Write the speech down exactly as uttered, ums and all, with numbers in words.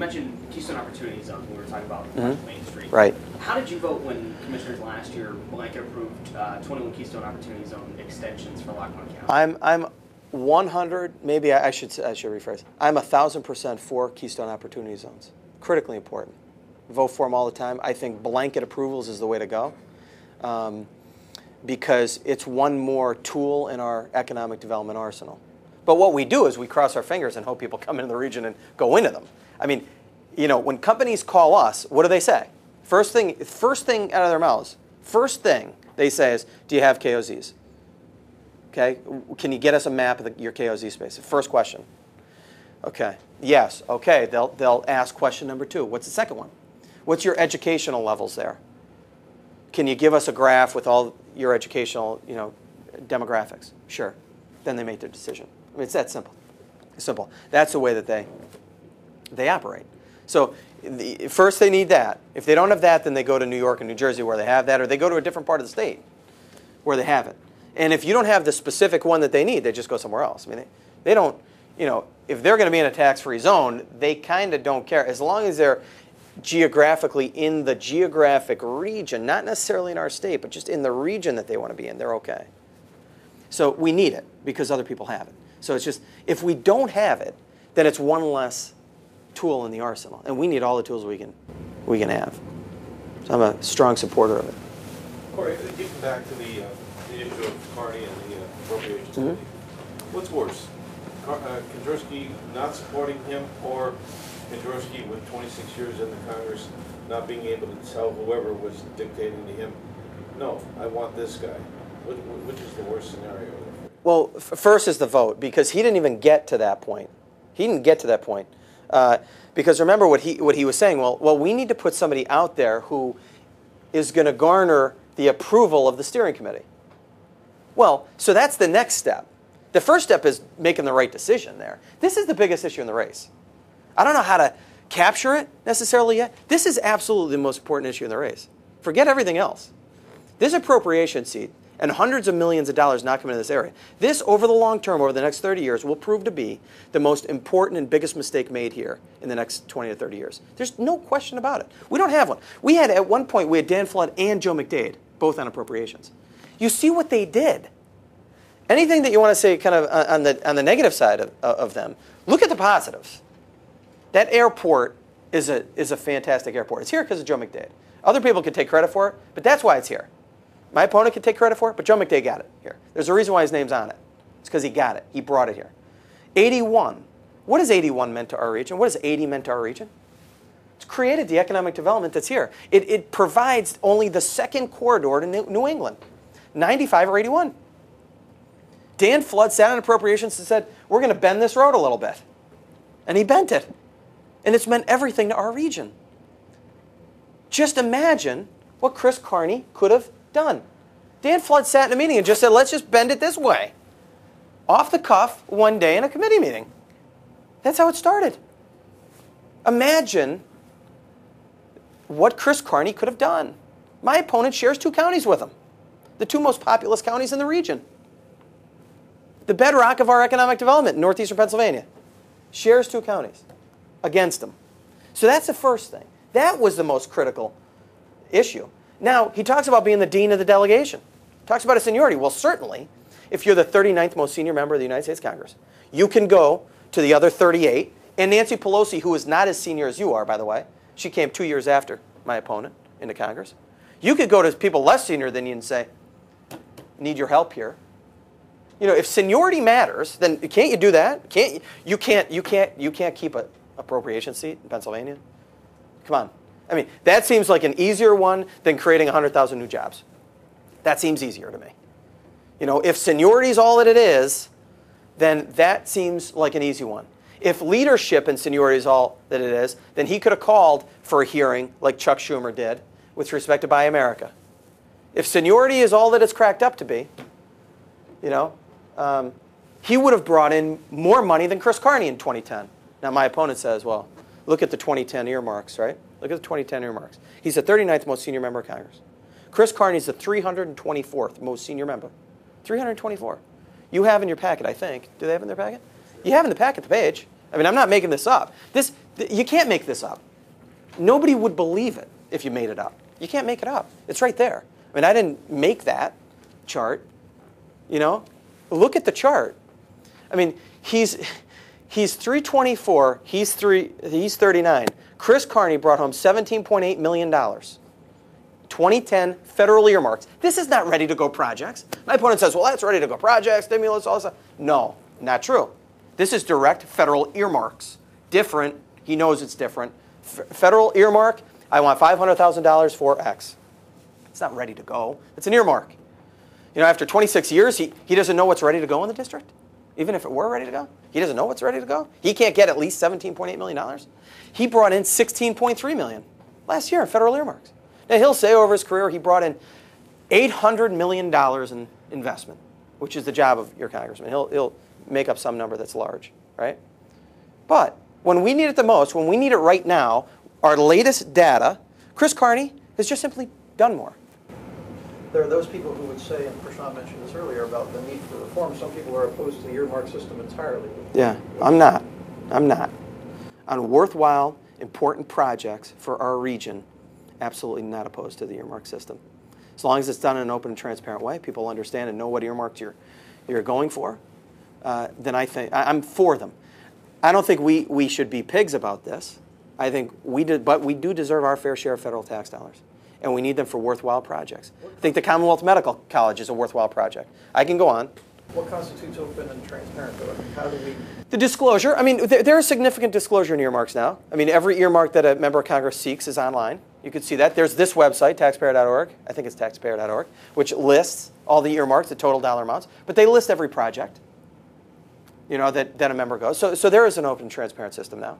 mentioned Keystone Opportunity Zone when we were talking about mm-hmm. Main Street. Right. How did you vote when commissioners last year blanket approved uh, twenty-one Keystone Opportunity Zone extensions for Lackawanna County? I'm I'm one hundred. Maybe I, I should I should rephrase. I'm a thousand percent for Keystone Opportunity Zones. Critically important. Vote for them all the time. I think blanket approvals is the way to go, um, because it's one more tool in our economic development arsenal. But what we do is we cross our fingers and hope people come into the region and go into them. I mean, you know, when companies call us, what do they say? First thing, first thing out of their mouths, first thing they say is, do you have K O Zs? Okay, can you get us a map of the, your K O Z space? First question. Okay, yes, okay, they'll, they'll ask question number two. What's the second one? What's your educational levels there? Can you give us a graph with all your educational, you know, demographics? Sure. Then they make their decision. I mean, it's that simple. It's simple. That's the way that they they operate. So the, first they need that. If they don't have that, then they go to New York and New Jersey where they have that, or they go to a different part of the state where they have it. And if you don't have the specific one that they need, they just go somewhere else. I mean, they, they don't, you know, if they're going to be in a tax-free zone, they kind of don't care. As long as they're geographically in the geographic region, not necessarily in our state, but just in the region that they want to be in, they're okay. So we need it because other people have it. So it's just, if we don't have it, then it's one less tool in the arsenal. And we need all the tools we can we can have. So I'm a strong supporter of it. Corey, getting back to the, uh, the issue of Carney and the uh, appropriations, mm-hmm. what's worse, Car uh, Kanjorski not supporting him, or Kanjorski with twenty-six years in the Congress not being able to tell whoever was dictating to him, no, I want this guy? Which, which is the worst scenario? Well, first is the vote, because he didn't even get to that point. He didn't get to that point. Uh, because remember what he, what he was saying, well, well, we need to put somebody out there who is going to garner the approval of the steering committee. Well, so that's the next step. The first step is making the right decision there. This is the biggest issue in the race. I don't know how to capture it necessarily yet. This is absolutely the most important issue in the race. Forget everything else. This appropriation seat and hundreds of millions of dollars not coming to this area. This, over the long term, over the next thirty years, will prove to be the most important and biggest mistake made here in the next twenty to thirty years. There's no question about it. We don't have one. We had, at one point, we had Dan Flood and Joe McDade, both on appropriations. You see what they did. Anything that you want to say kind of on the, on the negative side of, of them, look at the positives. That airport is a, is a fantastic airport. It's here because of Joe McDade. Other people can take credit for it, but that's why it's here. My opponent could take credit for it, but Joe McDade got it here. There's a reason why his name's on it. It's because he got it. He brought it here. eighty-one. What has eighty-one meant to our region? What has eighty meant to our region? It's created the economic development that's here. It, it provides only the second corridor to New, New England, ninety-five or eighty-one. Dan Flood sat on appropriations and said, we're going to bend this road a little bit. And he bent it. And it's meant everything to our region. Just imagine what Chris Carney could have done. Dan Flood sat in a meeting and just said, let's just bend it this way. Off the cuff, one day in a committee meeting. That's how it started. Imagine what Chris Carney could have done. My opponent shares two counties with him, the two most populous counties in the region. The bedrock of our economic development in northeastern Pennsylvania shares two counties against him. So that's the first thing. That was the most critical issue. Now, he talks about being the dean of the delegation. Talks about his seniority. Well, certainly, if you're the thirty-ninth most senior member of the United States Congress, you can go to the other thirty-eight. And Nancy Pelosi, who is not as senior as you are, by the way, she came two years after my opponent into Congress. You could go to people less senior than you and say, need your help here. You know, if seniority matters, then can't you do that? Can't you, you can't you can't you can't keep an appropriation seat in Pennsylvania? Come on. I mean, that seems like an easier one than creating one hundred thousand new jobs. That seems easier to me. You know, if seniority is all that it is, then that seems like an easy one. If leadership and seniority is all that it is, then he could have called for a hearing like Chuck Schumer did with respect to Buy America. If seniority is all that it's cracked up to be, you know, um, he would have brought in more money than Chris Carney in twenty ten. Now, my opponent says, well, look at the twenty ten earmarks, right? Look at the twenty ten earmarks. He's the thirty-ninth most senior member of Congress. Chris Carney's the three hundred twenty-fourth most senior member. three hundred twenty-four. You have in your packet, I think. Do they have in their packet? You have in the packet the page. I mean, I'm not making this up. This, th- you can't make this up. Nobody would believe it if you made it up. You can't make it up. It's right there. I mean, I didn't make that chart. You know, look at the chart. I mean, he's he's three twenty-four. He's three. He's thirty-nine. Chris Carney brought home seventeen point eight million dollars. twenty ten federal earmarks. This is not ready to go projects. My opponent says, well, that's ready to go projects, stimulus, all this stuff. No, not true. This is direct federal earmarks. Different. He knows it's different. F- federal earmark, I want five hundred thousand dollars for X. It's not ready to go. It's an earmark. You know, after twenty-six years, he, he doesn't know what's ready to go in the district. Even if it were ready to go, he doesn't know what's ready to go. He can't get at least seventeen point eight million dollars. He brought in sixteen point three million dollars last year in federal earmarks. Now, he'll say over his career he brought in eight hundred million dollars in investment, which is the job of your congressman. He'll, he'll make up some number that's large, right? But when we need it the most, when we need it right now, our latest data, Chris Carney has just simply done more. There are those people who would say, and Prashant mentioned this earlier, about the need for reform. Some people are opposed to the earmark system entirely. Yeah, I'm not. I'm not. On worthwhile, important projects for our region, absolutely not opposed to the earmark system. As long as it's done in an open and transparent way, people understand and know what earmarks you're, you're going for, uh, then I think I, I'm for them. I don't think we, we should be pigs about this. I think we did, but we do deserve our fair share of federal tax dollars. And we need them for worthwhile projects. I think the Commonwealth Medical College is a worthwhile project. I can go on. What constitutes open and transparent, though? I mean, how do we... The disclosure. I mean, there, there is significant disclosure in earmarks now. I mean, every earmark that a member of Congress seeks is online. You can see that. There's this website, taxpayer dot org. I think it's taxpayer dot org, which lists all the earmarks, the total dollar amounts. But they list every project, you know, that, that a member goes. So, so there is an open and transparent system now.